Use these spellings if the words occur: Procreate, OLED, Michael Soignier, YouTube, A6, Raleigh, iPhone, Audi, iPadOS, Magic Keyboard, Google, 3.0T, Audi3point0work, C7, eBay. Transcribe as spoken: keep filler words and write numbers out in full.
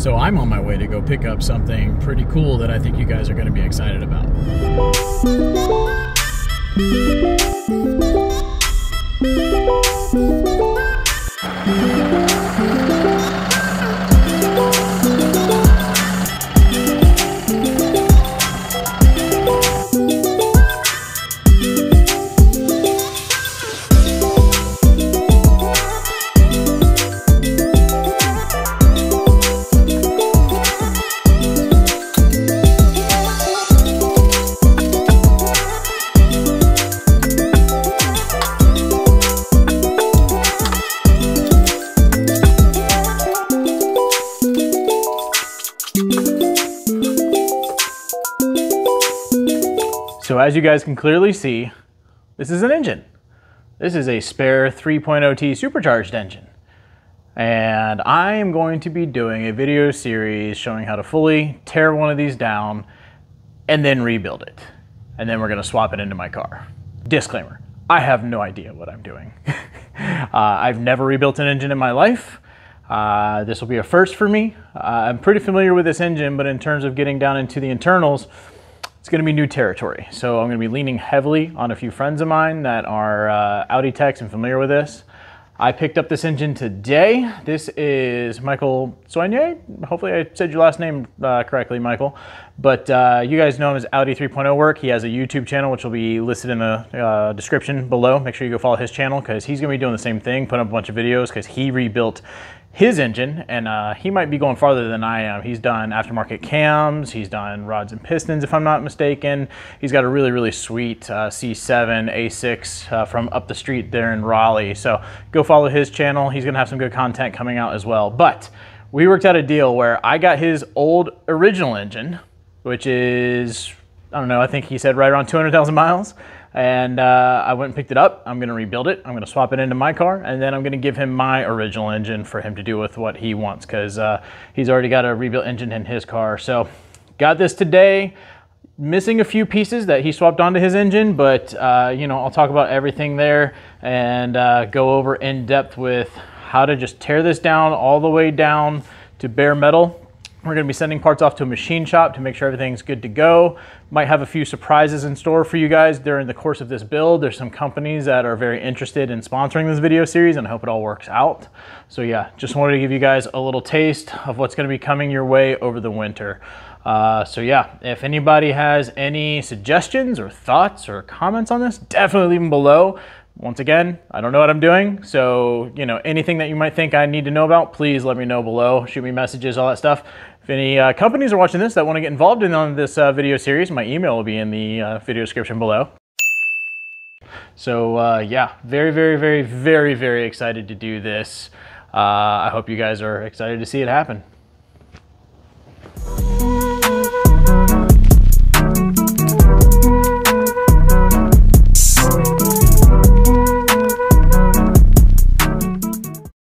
So I'm on my way to go pick up something pretty cool that I think you guys are going to be excited about. So as you guys can clearly see, this is an engine. This is a spare three point oh T supercharged engine. And I am going to be doing a video series showing how to fully tear one of these down and then rebuild it. And then we're gonna swap it into my car. Disclaimer, I have no idea what I'm doing. uh, I've never rebuilt an engine in my life. Uh, this will be a first for me. Uh, I'm pretty familiar with this engine, but in terms of getting down into the internals, it's going to be new territory, so I'm going to be leaning heavily on a few friends of mine that are uh, Audi techs and familiar with this. I picked up this engine today. This is Michael Soignier. Hopefully I said your last name uh, correctly, Michael. But uh, you guys know him as Audi three point oh Work. He has a YouTube channel, which will be listed in the uh, description below. Make sure you go follow his channel because he's going to be doing the same thing, putting up a bunch of videos because he rebuilt his engine, and uh, he might be going farther than I am. He's done aftermarket cams, he's done rods and pistons if I'm not mistaken. He's got a really, really sweet uh, C seven, A six uh, from up the street there in Raleigh. So go follow his channel. He's gonna have some good content coming out as well. But we worked out a deal where I got his old original engine, which is, I don't know, I think he said right around two hundred thousand miles. And uh, I went and picked it up. I'm gonna rebuild it. I'm gonna swap it into my car, and then I'm gonna give him my original engine for him to do with what he wants, because uh, he's already got a rebuilt engine in his car. So got this today, missing a few pieces that he swapped onto his engine, but uh, you know, I'll talk about everything there and uh, go over in depth with how to just tear this down all the way down to bare metal. We're going to be sending parts off to a machine shop to make sure everything's good to go. Might have a few surprises in store for you guys during the course of this build. There's some companies that are very interested in sponsoring this video series, and I hope it all works out. So yeah, just wanted to give you guys a little taste of what's going to be coming your way over the winter. Uh, so yeah, if anybody has any suggestions or thoughts or comments on this, definitely leave them below. Once again, I don't know what I'm doing, so you know, anything that you might think I need to know about, please let me know below. Shoot me messages, all that stuff. If any uh, companies are watching this that want to get involved in on this uh, video series, my email will be in the uh, video description below. So uh, yeah, very, very, very, very, very excited to do this. Uh, I hope you guys are excited to see it happen.